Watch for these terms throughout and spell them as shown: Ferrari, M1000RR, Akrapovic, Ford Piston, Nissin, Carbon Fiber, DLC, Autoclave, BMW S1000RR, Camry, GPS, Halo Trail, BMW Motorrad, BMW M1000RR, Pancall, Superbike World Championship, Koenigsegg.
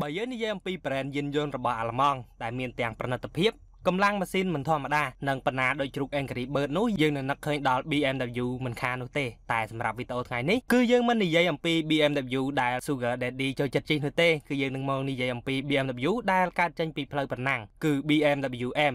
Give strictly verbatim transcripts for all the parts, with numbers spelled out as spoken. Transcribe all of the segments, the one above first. បើយើងនិយាយអំពីប្រេនយានយន្តរបស់អាល្លឺម៉ង់ដែលមានទាំងប្រណិតភាព កម្លាំងម៉ាស៊ីនមិនធម្មតានិង ប៉ុណ្ណាដោយជ្រូក Angry Bird នោះយើងនឹងនឹកឃើញដល់ B M W មិនខាននោះទេតែសម្រាប់វីដេអូថ្ងៃនេះគឺយើងមិននិយាយអំពី B M W ដែល Sugar Daddy ចូលចិត្តជិះនោះទេគឺយើងនឹងមកនិយាយអំពី B M W ដែលកើតចេញពីផ្លូវប្រណាំងគឺ B M W M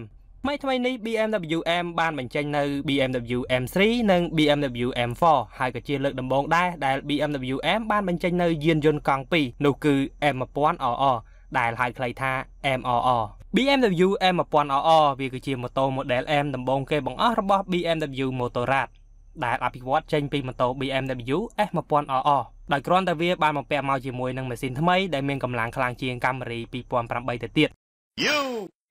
ថ្មីៗនេះ B M W M បានបញ្ចេញនៅ B M W M three និង B M W M four ហើយក៏ជាលើកដំបូងដែរដែល B M W M បានបញ្ចេញនៅ យានយន្តកង់ពីរ នោះគឺ M one thousand R R ដែលហៅខ្លីថា M R R B M W M one thousand R R វាគឺជាម៉ូតូម៉ូដែល M ដំបូងគេបង្អស់របស់ B M W Motorrad ដែលអភិវឌ្ឍចេញពីម៉ូតូ B M W S one thousand R R ដោយគ្រាន់តែវាបានបំពាក់មកជាមួយនឹងម៉ាស៊ីនថ្មីដែលមានកម្លាំងខ្លាំងជាង Camry two thousand eight ទៅទៀត You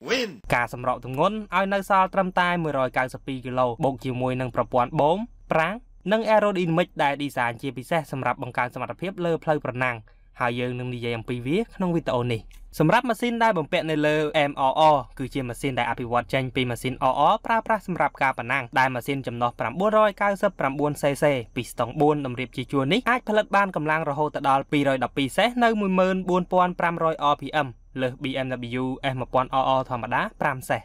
win ការសម្រកទម្ងន់ឲ្យនៅសល់ត្រឹមតែ one hundred ninety-twoគីឡូ បូកជាមួយនឹងប្រព័ន្ធបូមប្រាំងនិង aerodynamic ដែល design ជាពិសេសសម្រាប់បង្កើនសមត្ថភាពលើផ្លូវប្រណាំង ហើយយើងនឹងនិយាយអំពីវាក្នុងវីដេអូនេះសម្រាប់ម៉ាស៊ីនដែលបំពាក់នៅលើ M R R គឺជាម៉ាស៊ីនដែលអភិវឌ្ឍចេញពីម៉ាស៊ីន R R ប្រើប្រាស់សម្រាប់ការប្រណាំងដែលម៉ាស៊ីនចំណុះ nine hundred ninety-nine cc ពីស្ទង់ four តម្រៀបជាជួរនេះអាចផលិតបានកម្លាំងរហូតដល់ two hundred twelveសេស នៅ one four five hundred rpm លើស B M W S one thousand R R ធម្មតា fiveសេស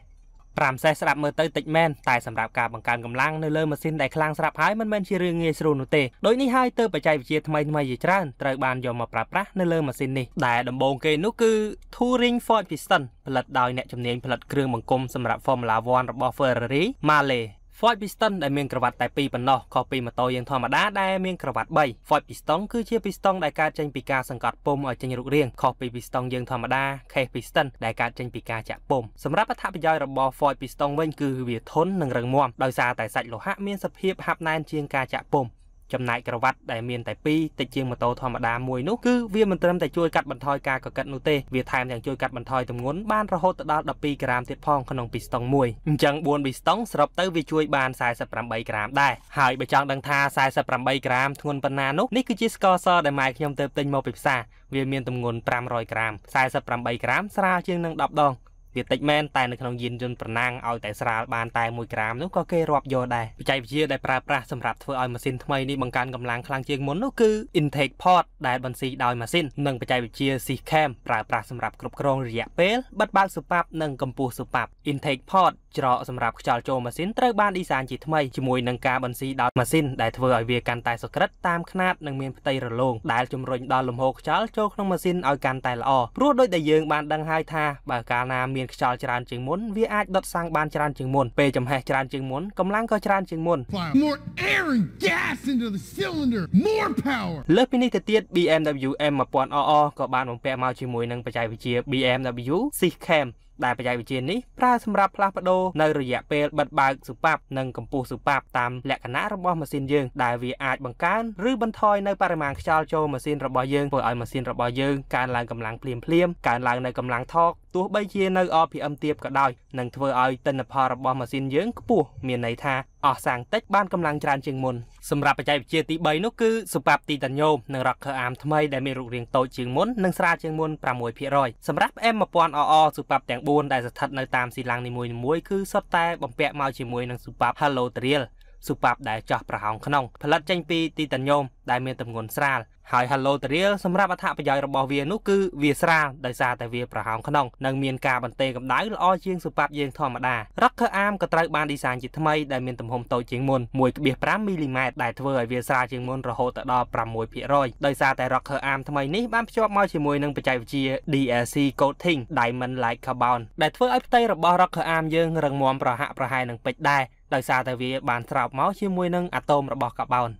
fiveសេស ស្ដាប់មើលទៅតិចមែនតែសម្រាប់ការបង្កើនកម្លាំងនៅលើម៉ាស៊ីនដែលខ្លាំងស្រាប់ហើយមិនមែនជារឿងងាយស្រួលនោះទេដូចនេះហើយទើបបច្ចេកវិទ្យាថ្មីថ្មីជាច្រើនត្រូវបានយកមកប្រើប្រាស់នៅលើម៉ាស៊ីននេះដែលដំបូងគេនោះគឺ Touring Ford Piston ផលិតដោយអ្នកជំនាញផលិតគ្រឿងបង្គុំ សម្រាប់ Formula one របស់ Ferrari Male Ford Piston ដែលមានក្រវ៉ាត់តែ two ប៉ុណ្ណោះខុសពីម៉ូតូយើងធម្មតាដែលមានក្រវ៉ាត់ three Ford Piston គឺជាពីស្តង់ដែលកើតចេញពីការសង្កត់ពុំឲ្យចេញរូបរាងខុសពីពីស្តង់យើងធម្មតាខេស Piston ដែលកើតចេញពីការចាក់ពុំសម្រាប់អត្ថប្រយោជន៍របស់ Ford Piston វិញគឺវាធន់និងរឹងមាំដោយសារតែសាច់លោហៈមានសភាពហាប់ណែនជាងការចាក់ពុំ ចំណាយក្រវ៉ាត់ដែលមានតែ two តិចជាងម៉ូតូធម្មតាមួយនោះគឺវាមិនត្រឹមតែជួយកាត់បន្ថយការកកិតនោះទេវាថែមទាំងជួយកាត់បន្ថយទម្ងន់បានរហូតដល់ twelveក្រាម ទៀតផងក្នុង Piston មួយអញ្ចឹង four Piston សរុបទៅវាជួយបាន forty-eightក្រាម ដែរហើយបើចង់ដឹងថា forty-eightក្រាម ធ្ងន់ប៉ុណ្ណានោះនេះគឺជាស្ករសដែលម៉ែខ្ញុំទើបទិញមកពីផ្សារវាមានទម្ងន់ five hundredក្រាម forty-eightក្រាម ស្រាលជាងនឹង ten ដង វាតិចមែនតែនៅក្នុងយានយន្តប្រណាំងឲ្យតែស្រាលបានតែ 1ក្រាមនោះក៏គេរាប់យកដែរបច្ចេកវិទ្យាដែលប្រើប្រាស់សម្រាប់ធ្វើឲ្យម៉ាស៊ីនថ្មីនេះបង្កើនកម្លាំងខ្លាំងជាងមុននោះគឺ intake port ដែលបន្ស៊ីដោយម៉ាស៊ីននិងបច្ចេកវិទ្យា System ប្រើប្រាស់សម្រាប់គ្រប់គ្រងរយៈពេលបិទបើកស៊ុបប៉ាប់និងកម្ពស់ស៊ុបប៉ាប់ intake port ច្រកសម្រាប់ខ្យល់ចូលម៉ាស៊ីនត្រូវបាន design ជាថ្មីជាមួយនឹងការបន្ស៊ីដោយម៉ាស៊ីនដែលធ្វើឲ្យវាកាន់តែសក្រិតតាមខ្នាតនិងមានផ្ទៃរលោងដែលជំរុញដល់លំហូរខ្យល់ចូលក្នុងម៉ាស៊ីនឲ្យកាន់តែល្អព្រោះដោយដែលយើងបានដឹងហើយថាបើ ណាមានខ្យល់ច្រើនជាងមុនវាអាចដុតសាំងបានច្រើនជាងមុនពេលចំហេះច្រើនជាងមុនកម្លាំងក៏ច្រើនជាងមុន More air and gas into the cylinder more power លើសពីនេះទៅទៀត B M W M one thousand R R ក៏បានបំពាក់មកជាមួយនឹងបច្ចេកវិទ្យា B M W System ដែលបច្ចេកវិទ្យានេះប្រើសម្រាប់ផ្លាស់ប្ដូរនៅរយៈពេលបិទបើកស៊ុបប៉ាប់និងកម្ពស់ស៊ុបប៉ាប់តាមលក្ខណៈរបស់ម៉ាស៊ីនយើងដែលវាអាចបង្កើនឬបន្ថយនៅបរិមាណខ្យល់ចូលម៉ាស៊ីនរបស់យើងធ្វើឲ្យម៉ាស៊ីនរបស់យើងកើនឡើងកម្លាំងភ្លាមភ្លាមកើនឡើងនៅកម្លាំងថកទោះបីជានៅ rpm ទាបក៏ដោយនឹងធ្វើឲ្យទិន្នផលរបស់ម៉ាស៊ីនយើងខ្ពស់មានន័យថា អស់សាំងតិចបានកម្លាំងច្រើនជាងមុនសម្រាប់បច្ចេកវិទ្យាទី three នោះគឺស៊ុបប៉ាប់ទីតាញ៉ូមនិង rocker arm ថ្មីដែលមានរូបរាងតូចជាងមុននិងស្រាលជាងមុន six percent សម្រាប់ M one thousand R R ស៊ុបប៉ាប់ទាំង four ដែលស្ថិតនៅតាមស៊ីឡាំងនីមួយៗគឺសុទ្ធតែបំពាក់មកជាមួយនឹងស៊ុបប៉ាប់ Halo Trail ស៊ុបប៉ាប់ដែលចោះប្រហោងក្នុងផលិតចេញពីទីតាញ៉ូមដែលមានទម្ងន់ស្រាលហើយ Halo Trail សម្រាប់អត្ថប្រយោជន៍របស់វានោះគឺវាស្រាលដោយសារតែវាប្រហោងក្នុងនិងមានការបន្ទេកម្ដៅល្អជាងស៊ុបប៉ាប់យើងធម្មតា Rocker Arm ក៏ត្រូវបាន design ជាថ្មីដែលមានទំហំតូចជាងមុន one point five millimeter ដែលធ្វើឲ្យវាស្រាលជាងមុនរហូតដល់ six percent ដោយសារតែ Rocker Arm ថ្មីនេះបានភ្ជាប់មកជាមួយនឹងបច្ចេកវិទ្យា D L C Coating Diamond Like Carbon ដែលធ្វើឲ្យផ្ទៃរបស់ Rocker Arm យើងរឹងមាំប្រហាក់ប្រហែលនឹងពេជ្រដែរ ដោយសារតែវាបានស្រោបមកជាមួយនឹងអាតូមរបស់កាបូន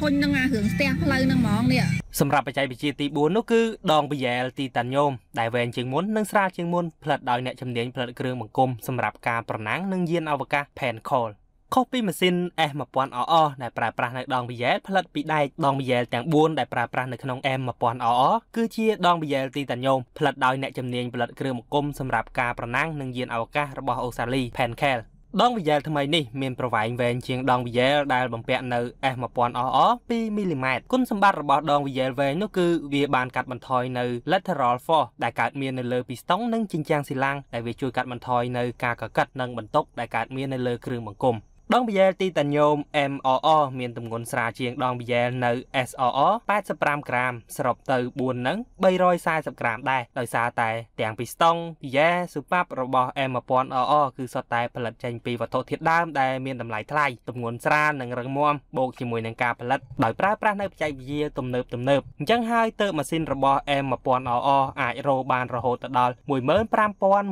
ធន់នឹងអារឿងស្ទះផ្លូវនឹងហ្មងនេះសម្រាប់បច្ចេកវិទ្យាទី four នោះគឺដងប៊ីយ៉ែលទីតាញ៉ូមដែលវែងជាងមុននិងស្រាលជាងមុនផលិតដោយអ្នកជំនាញផលិតគ្រឿងបង្គុំសម្រាប់ការប្រណាំងនិងយានអវកាស Pancall ខុសពីម៉ាស៊ីន S one thousand R R ដែលប្រើប្រាស់នៅដងប៊ីយ៉ែលផលិតពីដែកដងប៊ីយ៉ែលទាំង four ដែលប្រើប្រាស់នៅក្នុង M one thousand R R គឺជាដងប៊ីយ៉ែលទីតាញ៉ូមផលិតដោយអ្នកជំនាញផលិតគ្រឿងបង្គុំសម្រាប់ការប្រណាំងនិងយានអវកាសរបស់ O'Sally Pancall ដងវ៉ីយ៉ែលថ្មីនេះមានប្រវែងវែងជាងដងវ៉ីយ៉ែលដែលបំពាក់នៅ S one thousand R R two millimeter គុណសម្បត្តិរបស់ដងវ៉ីយ៉ែលវែងនោះគឺវាបានកាត់បន្ថយនៅ lateral force ដែលកើតមាននៅលើពីស្តង់និងជញ្ជាំងស៊ីឡាំងដែលវាជួយកាត់បន្ថយនៅការកកិតនិងបន្ទុកដែលកើតមាននៅលើគ្រឿងបង្គុំ Dong bia titanium M R R មាន ទម្ងន់ ស្រាល ជាង ដង bia នៅ S R R ប៉ែតសិបប្រាំក្រាម ស្រប ទៅ បួន នឹង បីរយសាំសិបក្រាម ដែរ ដោយសារ តែ ទាំង ពី ស្តង់ bia ស៊ូប៉ាប់ របស់ M 1000RR គឺ សុទ្ធ តែ ផលិត ចេញ ពី វត្ថុ ធាតុ ដើម ដែល មាន តម្លៃ ថ្លៃ ទម្ងន់ ស្រាល និង រឹងមាំ បូក ជាមួយ នឹង ការ ផលិត ដោយ ប្រើ ប្រាស់ នៅ បច្ចេក វិទ្យា ទំនើប ទំនើប អញ្ចឹង ហើយ ទើប ម៉ាស៊ីន របស់ M 1000RR អាច រក បាន រហូត ទៅ ដល់ một mươi lăm nghìn một trăm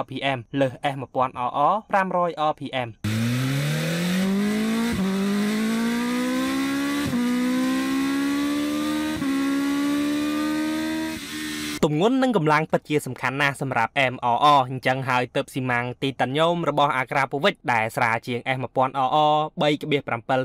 rpm លើស S 1000RR 500rpm ទម្ងន់និងកម្លាំងពិតជាសំខាន់ណាស់សម្រាប់ M R R អញ្ចឹងហើយទើបស៊ីម៉ាំង Titanium របស់ Akrapovic ដែលស្រាលជាង S 1000RR 3.7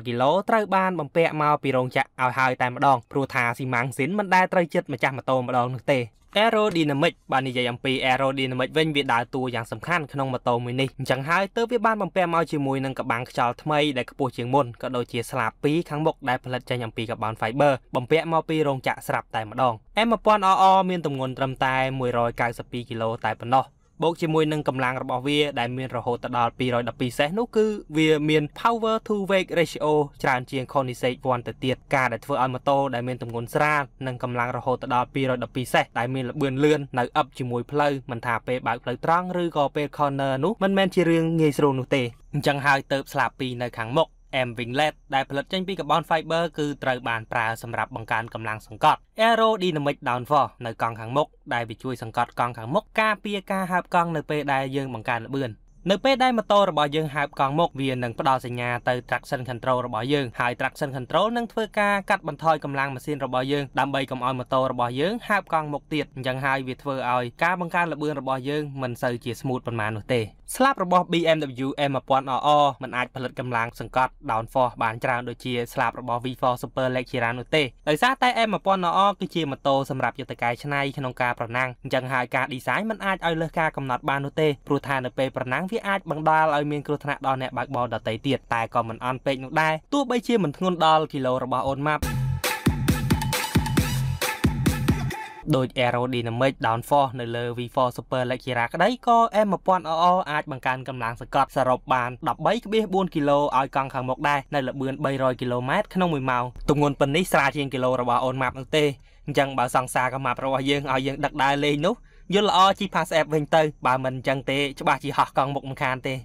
គីឡូ ត្រូវបានបំពាក់មកពីរោងចក្រឲ្យហើយតែម្ដងព្រោះថាស៊ីម៉ាំងស៊ីនមិនដែលត្រូវចិត្តម្ចាស់ម៉ូតូម្ដងនោះទេ Aerodynamic បាននិយាយអំពី Aerodynamic វិញវាដើរតួយ៉ាងសំខាន់ក្នុងម៉ូតូមួយនេះអញ្ចឹងហើយទើបវាបានបំពាក់មកជាមួយនឹងកបាំងខ្យល់ថ្មីដែលខ្ពស់ជាងមុនក៏ដូចជាស្លាបពីខាងមុខដែលផលិតចេញអំពីកបាំង fiber បំពាក់មកពីរោងចក្រ ស្រាប់តែម្ដង M 1000RR មានទម្ងន់ត្រឹមតែ một trăm chín mươi hai ki lô តែប៉ុណ្ណោះ បូកជាមួយនឹងកម្លាំងរបស់វាដែលមានរហូតដល់ 212សេស នោះគឺវាមាន power to weight ratio ច្រើនជាង Koenigsegg វ៉ាន់ ទៅទៀតការដែលធ្វើឲ្យម៉ូតូដែលមានទម្ងន់ស្រាលនិងកម្លាំងរហូតដល់ 212 សេស ដែលមានល្បឿនលឿននៅអឹបជាមួយផ្លូវមិនថាពេលបើកផ្លូវត្រង់ឬក៏ពេល corner នោះមិនមែនជារឿងងាយស្រួលនោះទេ អញ្ចឹងហើយទើបស្លាបពីនៅខាងមុខ M Winglet ដែលផលិតចេញពីកាបូន fiber គឺត្រូវបានប្រើសម្រាប់បង្កើនកម្លាំងសង្កត់ Aerodynamic downforce នៅកង់ខាងមុខ ដែលវាជួយសង្កត់កង់ខាងមុខការពារការហើបកង់នៅពេលដែលយើងបង្កើនល្បឿន នៅពេលដែលម៉ូតូរបស់យើងហើបកង់មុខវានឹងផ្ដល់សញ្ញាទៅ traction control របស់យើងហើយ traction control នឹងធ្វើការកាត់បន្ថយកម្លាំងម៉ាស៊ីនរបស់យើងដើម្បីកុំឲ្យម៉ូតូរបស់យើងហើបកង់មុខទៀតអញ្ចឹងហើយវាធ្វើឲ្យការបង្កើនល្បឿនរបស់យើងមិនសូវជា smooth ប៉ុន្មាននោះទេស្លាបរបស់ B M W M 1000RR មិនអាចផលិតកម្លាំងសង្កត់ downforce បានច្រើនដូចជាស្លាបរបស់ V four Super Lecturer នោះទេដោយសារតែ M 1000RR គឺជាម៉ូតូសម្រាប់យុទ្ធកាយឆ្នៃក្នុងការប្រណាំងអញ្ចឹងហើយការ design មិនអាចឲ្យលើសការកំណត់បាននោះទេព្រោះថានៅពេលប្រណាំង វាអាចបង្ដាលឲ្យមានគ្រោះថ្នាក់ដល់អ្នកបើកបរដទៃទៀតតែក៏មិនអន់ពេកនោះដែរទោះបីជាមិនធ្ងន់ដល់គីឡូរបស់ Onmap ដោយ Aerodynamic downforce នៅលើ V four Super Lecturer ក្ដីក៏ M 1000RR អាចបង្កើនកម្លាំងសង្កត់សរុបបាន 13.4គីឡូ ឲ្យកង់ខាងមុខដែរនៅល្បឿន 300គីឡូម៉ែត្រ ក្នុងមួយម៉ោង ទម្ងន់ប៉ុណ្ណេះស្រាលជាងគីឡូរបស់ Onmap នោះទេអញ្ចឹងបើសង្សារកម្លាំងរបស់យើងឲ្យយើងដឹកដើរលេងនោះ យល់ល្អជីផាសអេបវិញទៅបើមិនអញ្ចឹងទេច្បាស់ជាហោះកង់មុខមិនខានទេ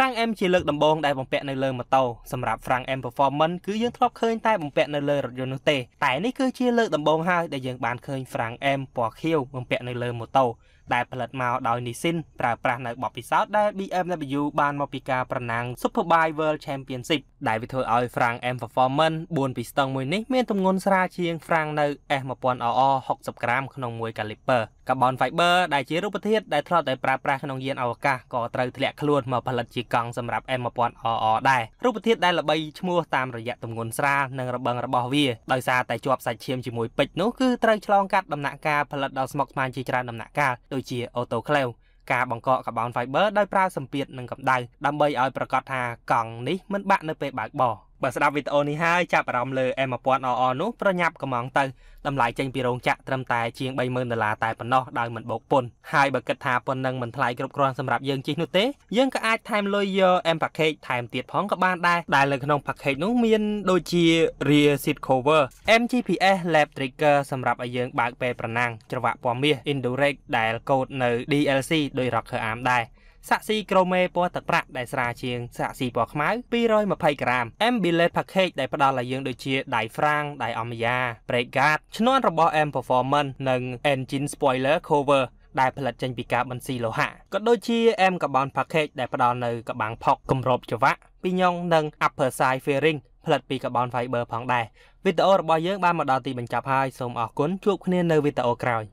Frank M ជាលើកដំបូងដែលបំពាក់នៅលើម៉ូតូសម្រាប់ Frank M Performance គឺយើងធ្លាប់ឃើញតែបំពាក់នៅលើរថយន្តនោះទេតែនេះគឺជាលើកដំបូងហើយដែលយើងបានឃើញ Frank M ពណ៌ខៀវបំពាក់នៅលើម៉ូតូដែលផលិតមកដោយ Nissin ប្រើប្រាស់នៅបទពិសោធន៍ដែល B M W បានមកពីការប្រណាំង Superbike World Championship ដែលវាធ្វើឲ្យ Frank M Performance 4/ស្ទង់មួយនេះមានទម្ងន់ស្រាលជាង Frank នៅ S 1000RR 60ក្រាម ក្នុងមួយ caliper Carbon Fiber ដែលជារូបធាតុដែលធ្លាប់តែប្រើប្រាស់ក្នុងយានអវកាសក៏ត្រូវធ្លាក់ខ្លួនមកផលិតជា កង់សម្រាប់ M 1000RR ដែររូបធាតុដែលល្បីឈ្មោះតាមរយៈទម្ងន់ស្រាលនិងរបងរបស់វាដោយសារតែជាប់សាច់ឈាមជាមួយពេជ្រនោះគឺត្រូវឆ្លងកាត់ដំណាក់កាលផលិតដល់ស្មុកស្មាញជាច្រើនដំណាក់កាលដូចជា Autoclave ការបង្កក Carbon Fiber ដោយប្រើសម្ពាធនឹងកម្ដៅដើម្បីឲ្យប្រកាសថាកង់នេះមិនបាក់នៅពេលបើកបរ បើស្ដាប់វីដេអូនេះហើយចាប់អារម្មណ៍លើ M 1000RR នោះប្រញាប់កំងទៅតម្លៃចេញពីរោងចក្រត្រឹមតែជាង ba mươi nghìnដុល្លារ តែប៉ុណ្ណោះដោយមិនបូកពន្ធហើយបើគិតថាប៉ុណ្្នឹងមិនថ្លៃគ្រប់គ្រាន់សម្រាប់យើងជិះនោះទេយើងក៏អាចថែមលុយយក M Package ថែមទៀតផងក៏បានដែរដែលនៅក្នុង Package នោះមានដូចជា Rear Seat Cover M G P S Lap Trigger សម្រាប់ឲ្យយើងបើកពេលប្រណាំងច្រវាក់ពណ៌មាស Indurate ដែលកូដនៅ D L C ដោយ Rocker Arm ដែរ សាក់ស៊ីក្រមេពណ៌ទឹកប្រាក់ដែលស្រាលជាងសាក់ស៊ីពណ៌ខ្មៅ 220ក្រាម Ambilight Package ដែលផ្ដល់ឲ្យយើងដូចជា Diaphragm ដៃអមយ៉ា Brake Guard ឈ្នាន់របស់ M Performance និង Engine Spoiler Cover ដែលផលិតចេញពីការបន្ស៊ីលោហៈក៏ដូចជា M Carbon Package ដែលផ្ដល់នៅកបាំងផុកគម្របច្រវាក់ពីរញងនិង Upper Side Fairing ផលិតពីកាបូន Fiber ផងដែរវីដេអូរបស់យើងបានមកដល់ទីបញ្ចប់ហើយសូមអរគុណជួបគ្នានៅវីដេអូក្រោយ